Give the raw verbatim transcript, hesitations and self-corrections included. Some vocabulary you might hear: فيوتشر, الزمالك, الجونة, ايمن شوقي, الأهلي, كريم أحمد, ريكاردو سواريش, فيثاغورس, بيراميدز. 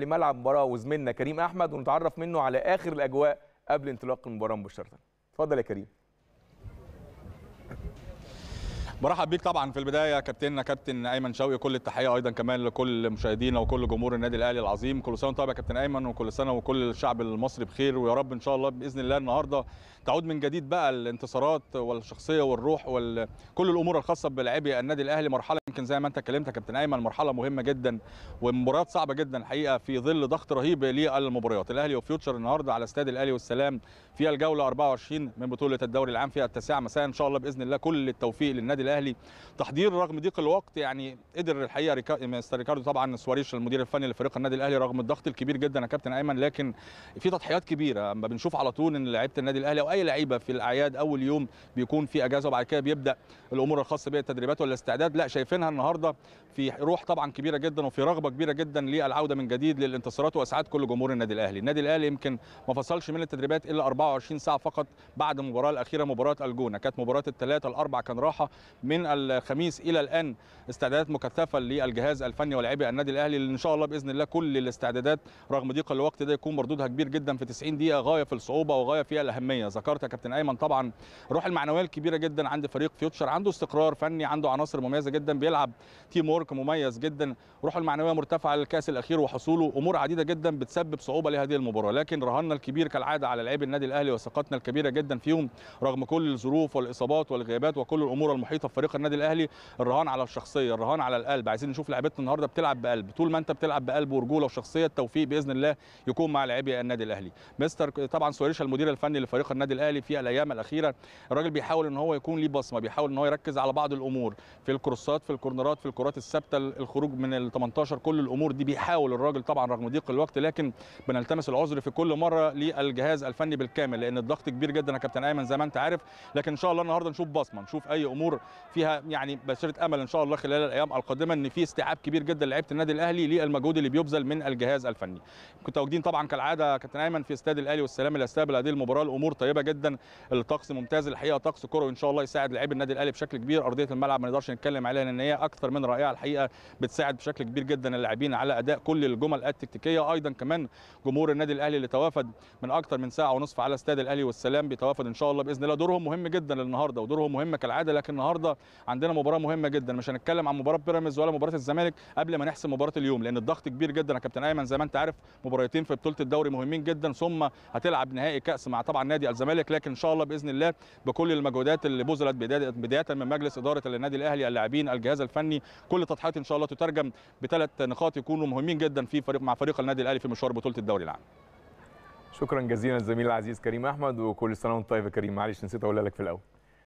لملعب المباراه وزميلنا كريم احمد ونتعرف منه على اخر الاجواء قبل انطلاق المباراه مباشره. اتفضل يا كريم. برحب بيك طبعا في البدايه كابتننا كابتن ايمن شوقي، كل التحيه ايضا كمان لكل مشاهدينا وكل جمهور النادي الاهلي العظيم. كل سنه وانت طيب يا كابتن ايمن، وكل سنه وكل الشعب المصري بخير، ويا رب ان شاء الله باذن الله النهارده تعود من جديد بقى الانتصارات والشخصيه والروح وكل الامور الخاصه بلاعبي النادي الاهلي. مرحله يمكن زي ما انت اتكلمت يا كابتن ايمن مرحله مهمه جدا ومباريات صعبه جدا الحقيقه في ظل ضغط رهيب للمباريات. الاهلي وفيوتشر النهارده على استاد الاهلي والسلام في الجوله أربعة وعشرين من بطوله الدوري العام في التاسعه مساء ان شاء الله باذن الله. كل التوفيق للنادي الاهلي. تحضير رغم ضيق الوقت، يعني قدر الحقيقه ريكا... مستر ريكاردو طبعا سواريش المدير الفني لفريق النادي الاهلي رغم الضغط الكبير جدا يا كابتن ايمن، لكن في تضحيات كبيره. اما بنشوف على طول ان لعيبه النادي الاهلي او اي لعيبه في الاعياد اول يوم بيكون في اجازه وبعد كده بيبدا الامور الخاصه بيه التدريبات والاستعداد، لا شايفينها النهارده في روح طبعا كبيره جدا وفي رغبه كبيره جدا للعوده من جديد للانتصارات واسعاد كل جمهور النادي الاهلي. النادي الاهلي يمكن ما فصلش من التدريبات الا أربعة وعشرين ساعه فقط بعد المباراه الاخيره مباراه الجونه. كانت مباراه الثلاثه الاربع كان راحه من الخميس الى الان استعدادات مكثفه للجهاز الفني ولاعبي النادي الاهلي اللي ان شاء الله باذن الله كل الاستعدادات رغم ضيق الوقت ده يكون مردودها كبير جدا في تسعين دقيقه غايه في الصعوبه وغايه في الاهميه. ذكرت يا كابتن ايمن طبعا الروح المعنويه الكبيره جدا عند فريق فيوتشر، عنده استقرار فني، عنده عناصر مميزه جدا، بيلعب تيم وورك مميز جدا، روحه المعنويه مرتفعه للكاس الاخير وحصوله، امور عديده جدا بتسبب صعوبه لهذه المباراه. لكن رهاننا الكبير كالعاده على لاعبي النادي الاهلي وثقتنا الكبيره جدا فيهم رغم كل الظروف والاصابات والغيابات وكل الامور المحيطه في فريق النادي الاهلي. الرهان على الشخصيه، الرهان على القلب، عايزين نشوف لعيبتنا النهارده بتلعب بقلب. طول ما انت بتلعب بقلب ورجوله وشخصيه، التوفيق باذن الله يكون مع لاعبي النادي الاهلي. مستر طبعا سواريش المدير الفني لفريق النادي الاهلي في الايام الاخيره الراجل بيحاول ان هو يكون ليه بصمه، بيحاول ان هو يركز على بعض الامور في الكروسات في الكورنرات في الكرات الثابته الخروج من ال تمنتاشر، كل الامور دي بيحاول الراجل طبعا رغم ضيق الوقت. لكن بنلتمس العذر في كل مره للجهاز الفني بالكامل لان الضغط كبير جدا يا كابتن ايمن زي ما انت عارف. لكن ان شاء الله النهارده نشوف بصمه، نشوف اي امور فيها يعني بشره امل ان شاء الله خلال الايام القادمه ان في استيعاب كبير جدا لعيبه النادي الاهلي للمجهود اللي بيبذل من الجهاز الفني. متواجدين طبعا كالعاده كابتن ايمن في استاد الاهلي والسلام اللي استقبل هذه المباراه. الامور طيبه جدا، الطقس ممتاز الحقيقه، طقس كروي ان شاء الله يساعد لاعبي النادي الاهلي بشكل كبير. ارضيه الملعب ما نقدرش نتكلم عليها لان هي اكثر من رائعه الحقيقه، بتساعد بشكل كبير جدا اللاعبين على اداء كل الجمل التكتيكيه. ايضا كمان جمهور النادي الاهلي اللي توافد من اكثر من ساعه ونصف على استاد الاهلي والسلام بيتوافد ان شاء الله باذن الله. دورهم مهم جدا النهارده ودورهم مهم كالعاده، لكن النهارده عندنا مباراه مهمه جدا. مش هنتكلم عن مباراه بيراميدز ولا مباراه الزمالك قبل ما نحسم مباراه اليوم لان الضغط كبير جدا يا كابتن ايمن زي ما انت عارف. مباراتين في بطوله الدوري مهمين جدا، ثم هتلعب نهائي كاس مع طبعا نادي الزمالك. لكن ان شاء الله باذن الله بكل المجهودات اللي بذلت بدايه من مجلس اداره النادي الاهلي اللاعبين الجهاز الفني، كل تضحيات ان شاء الله تترجم بثلاث نقاط يكونوا مهمين جدا في فريق مع فريق النادي الاهلي في مشوار بطوله الدوري العام. شكرا جزيلا الزميل العزيز كريم احمد، وكل سنه وانت طيب يا كريم. معلش نسيت اقولها لك في الاول.